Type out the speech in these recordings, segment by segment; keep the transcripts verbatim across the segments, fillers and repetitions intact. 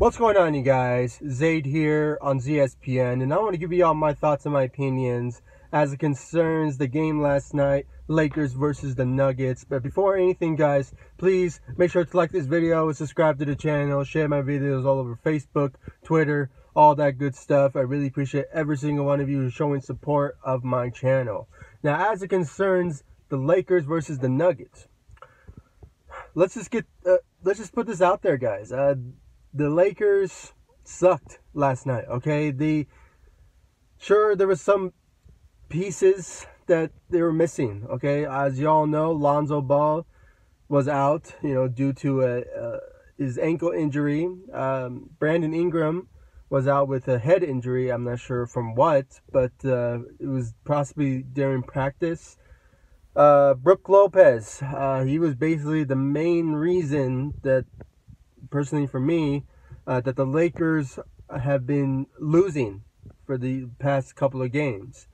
What's going on, you guys? Zayd here on Z S P N, and I want to give you all my thoughts and my opinions as it concerns the game last night, Lakers versus the Nuggets. But before anything, guys, please make sure to like this video, subscribe to the channel, share my videos all over Facebook, Twitter, all that good stuff. I really appreciate every single one of you showing support of my channel. Now, as it concerns the Lakers versus the Nuggets, let's just get, uh, let's just put this out there, guys. Uh, The Lakers sucked last night, okay? The, sure, there was some pieces that they were missing, okay? As y'all know, Lonzo Ball was out, you know, due to a, uh, his ankle injury. Um, Brandon Ingram was out with a head injury. I'm not sure from what, but uh, it was possibly during practice. Uh, Brook Lopez, uh, he was basically the main reason that, personally for me, uh, that the Lakers have been losing for the past couple of games.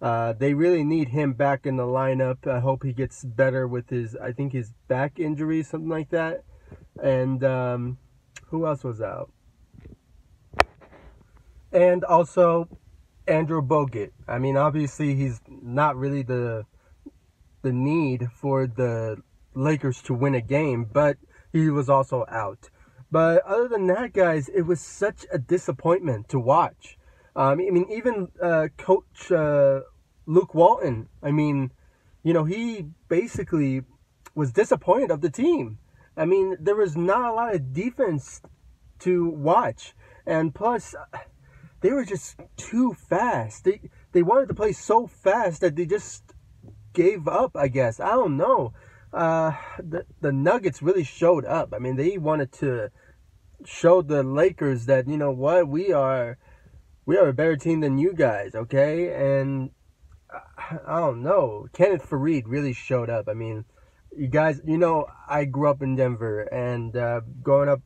Uh, they really need him back in the lineup. I hope he gets better with his, I think his back injury, something like that. And um, who else was out? And also Andrew Bogut. I mean, obviously he's not really the the need for the Lakers to win a game, but he was also out. But other than that, guys, it was such a disappointment to watch. Um, I mean, even uh, Coach uh, Luke Walton, I mean, you know, he basically was disappointed of the team. I mean, there was not a lot of defense to watch. And plus, they were just too fast. They, they wanted to play so fast that they just gave up, I guess. I don't know. Uh, the, the Nuggets really showed up. I mean, they wanted to show the Lakers that, you know what, we are we are a better team than you guys, okay? And I, I don't know, Kenneth Faried really showed up. I mean, you guys, you know, I grew up in Denver, and uh, growing up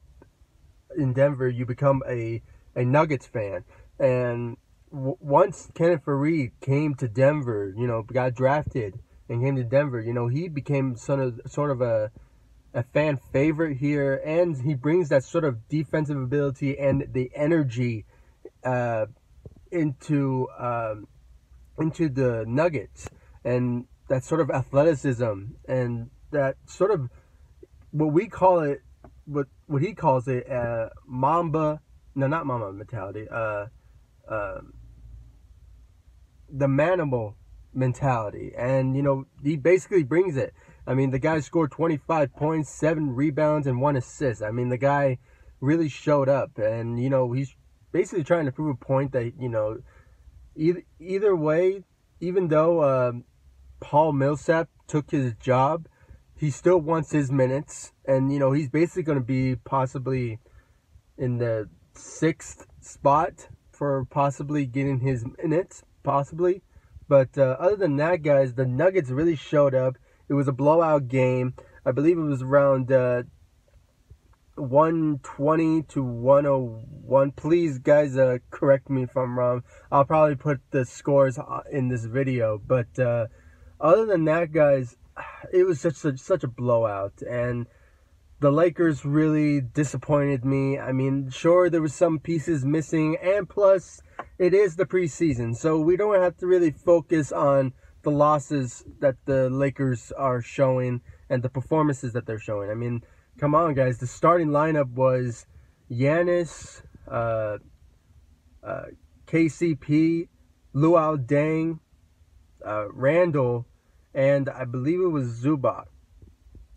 in Denver, you become a, a Nuggets fan. And w once Kenneth Faried came to Denver, you know, got drafted and came to Denver, you know, he became sort of, sort of a, a fan favorite here. And he brings that sort of defensive ability and the energy uh, into, um, into the Nuggets. And that sort of athleticism and that sort of what we call it, what, what he calls it, uh, Mamba, no, not Mamba mentality, uh, uh, the Manimal mentality. And you know, he basically brings it. I mean, the guy scored twenty-five points, seven rebounds, and one assist. I mean, the guy really showed up, and you know, he's basically trying to prove a point that, you know, either either way, even though um, Paul Millsap took his job, he still wants his minutes. And you know, he's basically going to be possibly in the sixth spot for possibly getting his minutes, possibly. But uh, other than that, guys, the Nuggets really showed up. It was a blowout game. I believe it was around uh, one twenty to one oh one. Please, guys, uh, correct me if I'm wrong. I'll probably put the scores in this video. But uh, other than that, guys, it was such a, such a blowout. And the Lakers really disappointed me. I mean, sure, there was some pieces missing. And plus, it is the preseason, so we don't have to really focus on the losses that the Lakers are showing and the performances that they're showing. I mean, come on, guys. The starting lineup was Giannis, uh, uh, K C P, Luol Deng, uh, Randall, and I believe it was Zubac.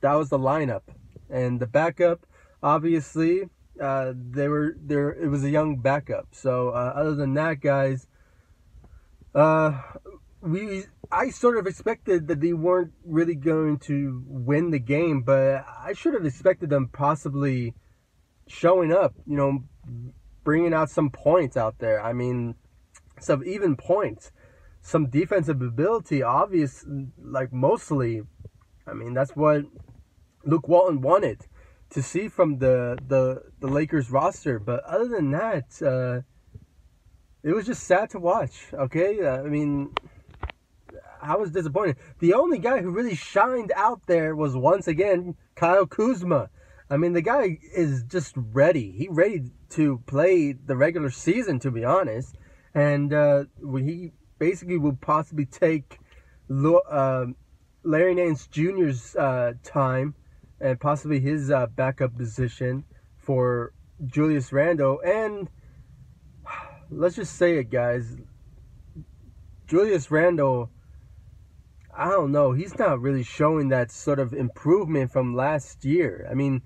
That was the lineup. And the backup, obviously, uh, they were there. It was a young backup. So uh, other than that, guys, uh, we I sort of expected that they weren't really going to win the game, but I should have expected them possibly showing up, you know, bringing out some points out there. I mean, some even points, some defensive ability, obvious, like mostly. I mean, that's what Luke Walton wanted to see from the, the the Lakers roster. But other than that, uh, it was just sad to watch, okay? I mean, I was disappointed. The only guy who really shined out there was, once again, Kyle Kuzma. I mean, the guy is just ready. He ready to play the regular season, to be honest. And uh, he basically will possibly take uh, Larry Nance Junior's uh, time and possibly his uh, backup position for Julius Randle. And let's just say it, guys. Julius Randle, I don't know. He's not really showing that sort of improvement from last year. I mean,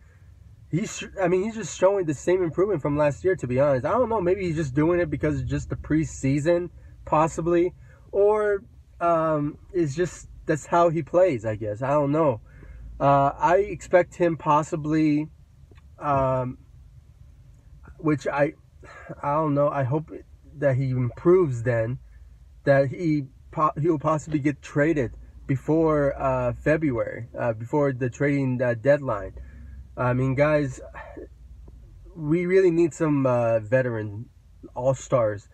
he's I mean, he's just showing the same improvement from last year, to be honest. I don't know. Maybe he's just doing it because it's just the preseason, possibly. Or um, it's just that's how he plays, I guess. I don't know. Uh, I expect him possibly, um, which I, I don't know. I hope that he improves then, that he he will possibly get traded before uh, February, uh, before the trading uh, deadline. I mean, guys, we really need some uh, veteran all-stars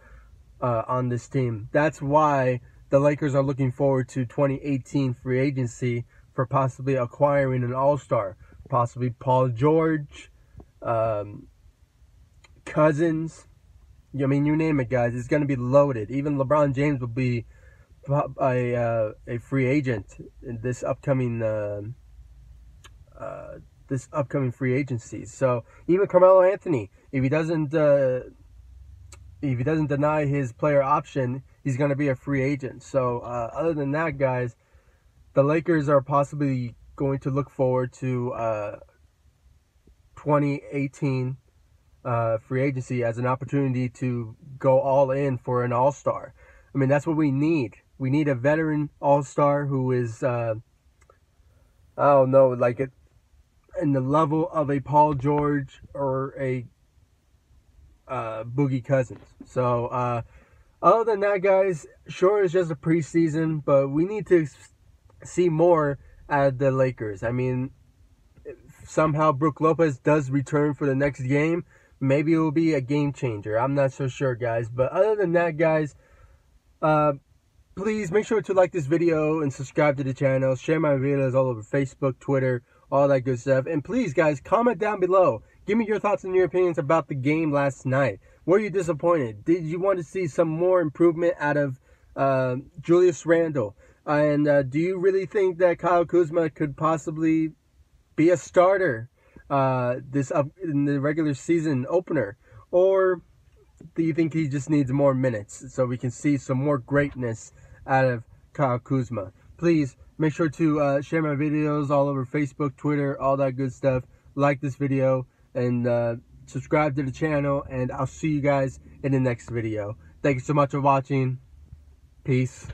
uh, on this team. That's why the Lakers are looking forward to twenty eighteen free agency for possibly acquiring an all-star, possibly Paul George, um, Cousins. I mean, you name it, guys. It's going to be loaded. Even LeBron James will be a, uh, a free agent in this upcoming uh, uh, this upcoming free agency. So even Carmelo Anthony, if he doesn't uh, if he doesn't deny his player option, he's going to be a free agent. So uh, other than that, guys, the Lakers are possibly going to look forward to uh, twenty eighteen uh, free agency as an opportunity to go all in for an all-star. I mean, that's what we need. We need a veteran all-star who is, uh, I don't know, like a, in the level of a Paul George or a uh, Boogie Cousins. So, uh, other than that, guys, sure, it's just a preseason, but we need to see more at the Lakers. I mean, if somehow Brook Lopez does return for the next game, maybe it will be a game changer. I'm not so sure, guys. But other than that, guys, uh, please make sure to like this video and subscribe to the channel. Share my videos all over Facebook, Twitter, all that good stuff. And please, guys, comment down below. Give me your thoughts and your opinions about the game last night. Were you disappointed? Did you want to see some more improvement out of uh, Julius Randle? Uh, and uh, do you really think that Kyle Kuzma could possibly be a starter uh, this up in the regular season opener? Or do you think he just needs more minutes so we can see some more greatness out of Kyle Kuzma? Please make sure to uh, share my videos all over Facebook, Twitter, all that good stuff. Like this video and uh, subscribe to the channel. And I'll see you guys in the next video. Thank you so much for watching. Peace.